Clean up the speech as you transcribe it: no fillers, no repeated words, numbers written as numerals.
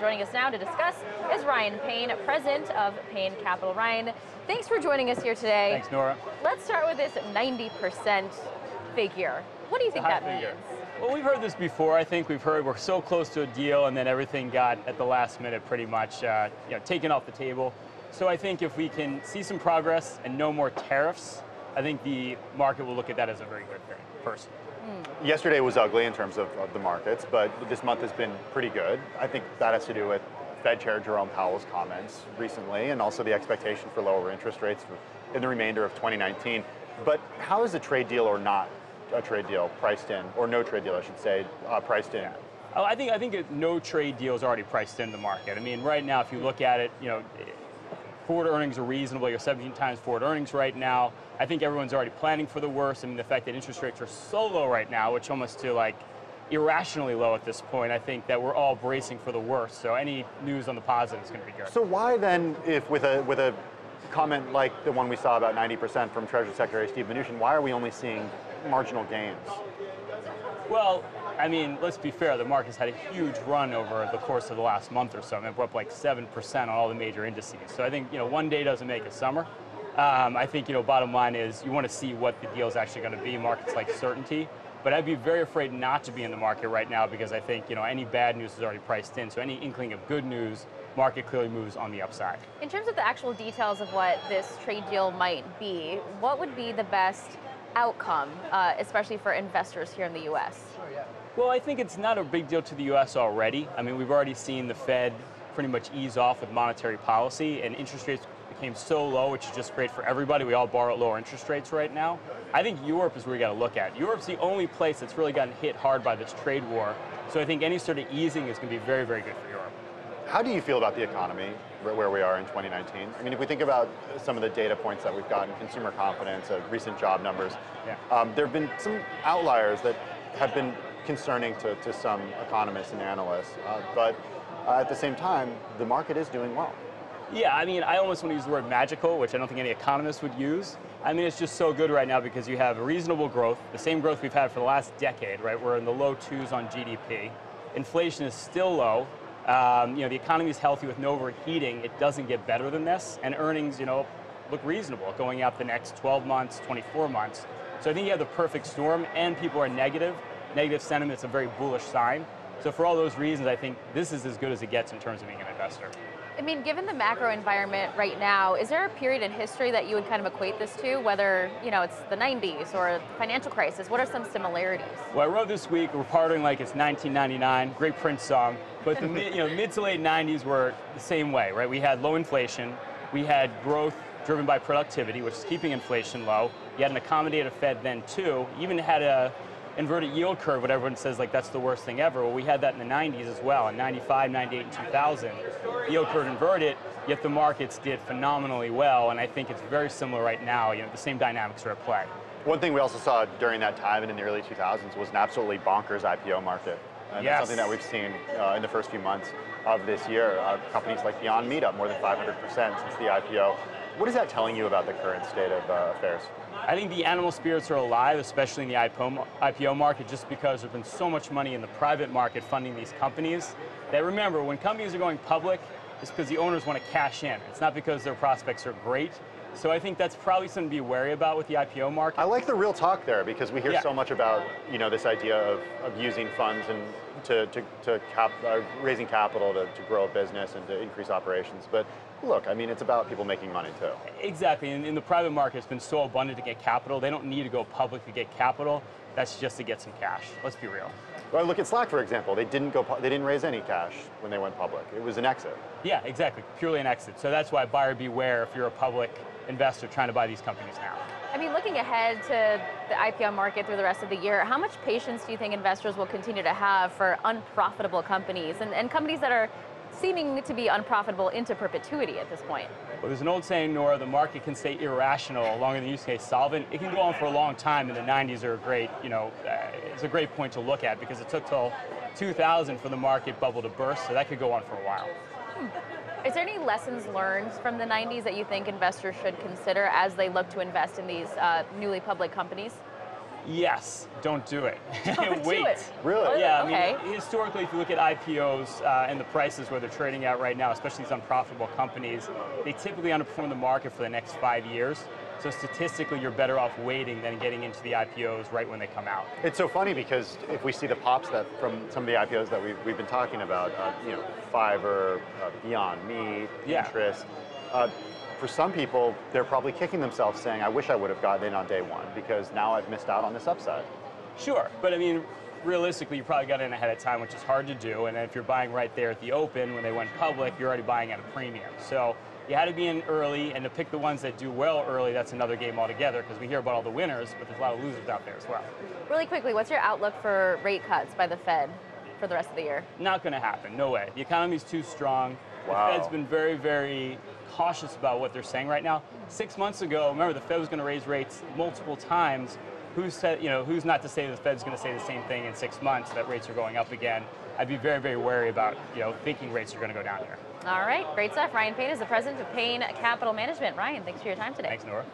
Joining us now to discuss is Ryan Payne, president of Payne Capital. Ryan, thanks for joining us here today. Thanks, Nora. Let's start with this 90% figure. What do you think that means? Well, we've heard this before. I think we've heard we're so close to a deal, and then everything got at the last minute pretty much taken off the table. So I think if we can see some progress and no more tariffs, I think the market will look at that as a very good thing, personally. Yesterday was ugly in terms of the markets, but this month has been pretty good. I think that has to do with Fed Chair Jerome Powell's comments recently, and also the expectation for lower interest rates in the remainder of 2019. But how is a trade deal or not a trade deal priced in, or no trade deal, I should say, priced in? Yeah. I think no trade deal is already priced in the market. I mean, right now, if you look at it, forward earnings are reasonable. You're 17 times forward earnings right now. I think everyone's already planning for the worst. I mean, the fact that interest rates are so low right now, which almost to like irrationally low at this point, I think that we're all bracing for the worst. So any news on the positive is going to be good. So why then, if with a comment like the one we saw about 90% from Treasury Secretary Steve Mnuchin, why are we only seeing marginal gains? Well, I mean, let's be fair, the market's had a huge run over the course of the last month or so. I mean, we're up like 7% on all the major indices. So I think, one day doesn't make a summer. I think, bottom line is you want to see what the deal is actually going to be. Markets like certainty. But I'd be very afraid not to be in the market right now because I think, any bad news is already priced in. So any inkling of good news, market clearly moves on the upside. In terms of the actual details of what this trade deal might be, what would be the best outcome, especially for investors here in the U.S.? Well, I think it's not a big deal to the U.S. already. I mean, we've already seen the Fed pretty much ease off with monetary policy, and interest rates became so low, which is just great for everybody. We all borrow at lower interest rates right now. I think Europe is where you got to look at. Europe's the only place that's really gotten hit hard by this trade war, so I think any sort of easing is going to be very, very good for Europe. How do you feel about the economy, where we are in 2019? I mean, if we think about some of the data points that we've gotten, consumer confidence, recent job numbers, there have been some outliers that have been concerning to some economists and analysts. But at the same time, the market is doing well. Yeah, I mean, I almost want to use the word magical, which I don't think any economist would use. I mean, it's just so good right now because you have reasonable growth, the same growth we've had for the last decade, right? We're in the low 2s on GDP. Inflation is still low. The economy is healthy with no overheating. It doesn't get better than this. And earnings, look reasonable going out the next 12 months, 24 months. So I think you have the perfect storm, and people are negative. Negative sentiment's a very bullish sign. So for all those reasons, I think this is as good as it gets in terms of being an investor. I mean, given the macro environment right now, is there a period in history that you would kind of equate this to, whether, it's the 90s or the financial crisis? What are some similarities? Well, I wrote this week, we're partying like it's 1999, great Prince song, but the mid to late 90s were the same way, right? We had low inflation, we had growth driven by productivity, which is keeping inflation low. You had an accommodative Fed then too, even had a inverted yield curve, what everyone says, like that's the worst thing ever. Well, we had that in the 90s as well, in 95, 98, and 2000. The yield curve inverted, yet the markets did phenomenally well, and I think it's very similar right now. The same dynamics are at play. One thing we also saw during that time and in the early 2000s was an absolutely bonkers IPO market. And yes, that's something that we've seen in the first few months of this year. Companies like Beyond Meat up more than 500% since the IPO. What is that telling you about the current state of affairs? I think the animal spirits are alive, especially in the IPO market, just because there's been so much money in the private market funding these companies. That remember, when companies are going public, it's because the owners want to cash in. It's not because their prospects are great. So I think that's probably something to be wary about with the IPO market. I like the real talk there because we hear so much about this idea of using funds and raising capital to grow a business and to increase operations. But look, I mean, it's about people making money too. Exactly, and in the private market, it's been so abundant to get capital. They don't need to go public to get capital. That's just to get some cash. Let's be real. Well, look at Slack, for example. They didn't raise any cash when they went public. It was an exit. Yeah, exactly. Purely an exit. So that's why buyer beware if you're a public investor trying to buy these companies now. I mean, looking ahead to the IPO market through the rest of the year, how much patience do you think investors will continue to have for unprofitable companies and companies that are seeming to be unprofitable into perpetuity at this point? Well, there's an old saying, Nora, the market can stay irrational longer than you stay solvent. It can go on for a long time, and the 90s are a great, it's a great point to look at because it took till 2000 for the market bubble to burst, so that could go on for a while. Is there any lessons learned from the 90s that you think investors should consider as they look to invest in these newly public companies? Yes, don't do it. Don't wait. Do it. Really? Yeah, okay. I mean, historically, if you look at IPOs and the prices where they're trading at right now, especially these unprofitable companies, they typically underperform the market for the next 5 years. So statistically, you're better off waiting than getting into the IPOs right when they come out. It's so funny because if we see the pops that from some of the IPOs that we've been talking about, you know, Fiverr, Beyond Meat, Pinterest. Yeah. For some people, they're probably kicking themselves saying, I wish I would have gotten in on day one because now I've missed out on this upside. Sure, but I mean, realistically, you probably got in ahead of time, which is hard to do, and if you're buying right there at the open, when they went public, you're already buying at a premium. So you had to be in early, and to pick the ones that do well early, that's another game altogether, because we hear about all the winners, but there's a lot of losers out there as well. Really quickly, what's your outlook for rate cuts by the Fed for the rest of the year? Not gonna happen, no way. The economy's too strong. Wow. The Fed's been very, very cautious about what they're saying right now. 6 months ago, remember the Fed was going to raise rates multiple times. Who said, you know, who's not to say the Fed's going to say the same thing in 6 months that rates are going up again? I'd be very, very wary about, you know, thinking rates are going to go down here. All right, great stuff. Ryan Payne is the president of Payne Capital Management. Ryan, thanks for your time today. Thanks, Nora.